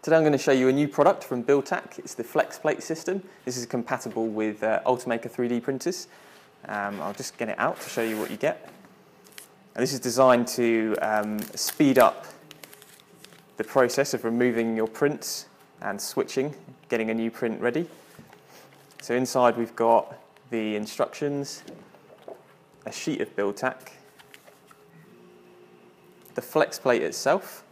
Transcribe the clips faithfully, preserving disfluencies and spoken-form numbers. Today I'm going to show you a new product from BuildTak. It's the FlexPlate system. This is compatible with uh, Ultimaker three D printers. Um, I'll just get it out to show you what you get. And this is designed to um, speed up the process of removing your prints and switching, getting a new print ready. So inside we've got the instructions, a sheet of BuildTak, the FlexPlate itself,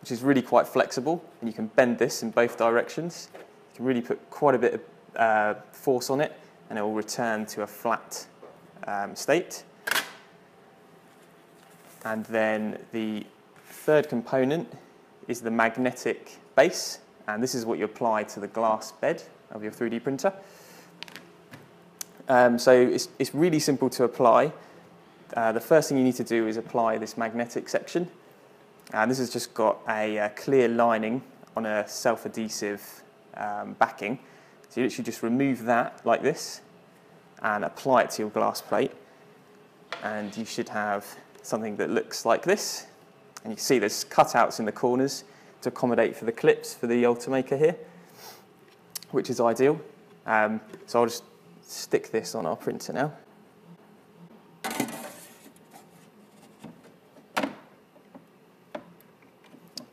which is really quite flexible, and you can bend this in both directions. You can really put quite a bit of uh, force on it, and it will return to a flat um, state. And then the third component is the magnetic base, and this is what you apply to the glass bed of your three D printer. Um, so it's, it's really simple to apply. Uh, the first thing you need to do is apply this magnetic section. And this has just got a uh, clear lining on a self-adhesive um, backing. So you literally just remove that like this and apply it to your glass plate. And you should have something that looks like this. And you can see there's cutouts in the corners to accommodate for the clips for the Ultimaker here, which is ideal. Um, so I'll just stick this on our printer now.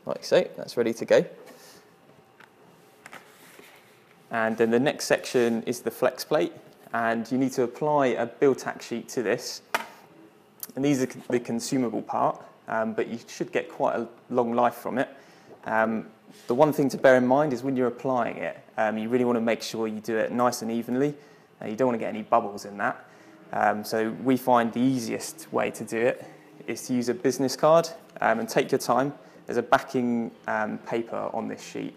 Like so, that's ready to go. And then the next section is the flex plate, and you need to apply a BuildTak sheet to this. And these are the consumable part, um, but you should get quite a long life from it. Um, the one thing to bear in mind is when you're applying it, um, you really want to make sure you do it nice and evenly. Uh, you don't want to get any bubbles in that. Um, so we find the easiest way to do it is to use a business card um, and take your time. There's a backing um, paper on this sheet.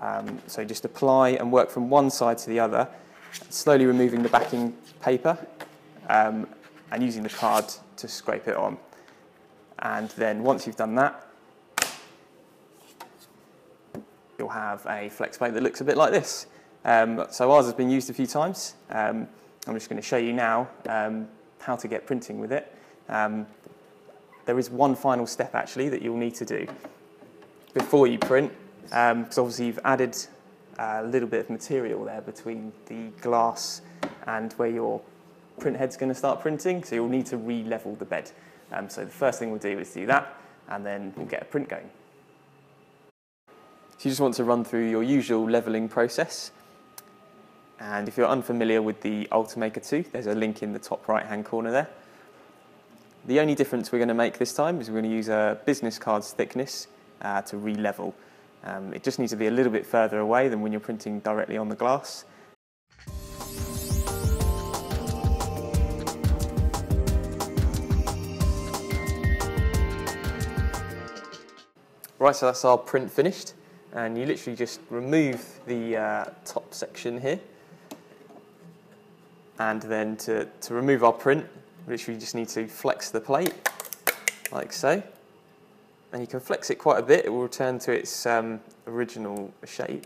Um, so just apply and work from one side to the other, slowly removing the backing paper um, and using the card to scrape it on. And then once you've done that, you'll have a flex plate that looks a bit like this. Um, so ours has been used a few times. Um, I'm just going to show you now um, how to get printing with it. Um, There is one final step actually that you'll need to do before you print, because um, obviously you've added a little bit of material there between the glass and where your print head's going to start printing, so you'll need to re-level the bed. Um, so the first thing we'll do is do that, and then we'll get a print going. So you just want to run through your usual levelling process, and if you're unfamiliar with the Ultimaker two, there's a link in the top right hand corner there. The only difference we're going to make this time is we're going to use a business card's thickness uh, to re-level. Um, it just needs to be a little bit further away than when you're printing directly on the glass. Right, so that's our print finished, and you literally just remove the uh, top section here, and then to, to remove our print, literally just need to flex the plate, like so. And you can flex it quite a bit, it will return to its um, original shape.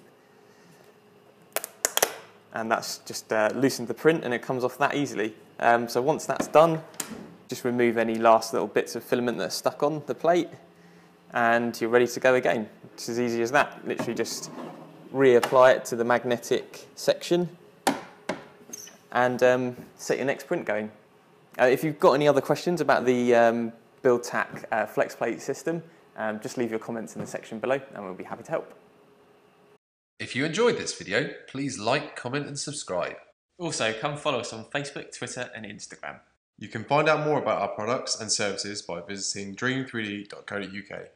And that's just uh, loosened the print, and it comes off that easily. Um, so once that's done, just remove any last little bits of filament that are stuck on the plate, and you're ready to go again. It's as easy as that. Literally just reapply it to the magnetic section, and um, set your next print going. Uh, if you've got any other questions about the um, BuildTak uh, FlexPlate system, um, just leave your comments in the section below and we'll be happy to help. If you enjoyed this video, please like, comment and subscribe. Also, come follow us on Facebook, Twitter and Instagram. You can find out more about our products and services by visiting dream three D dot co dot U K.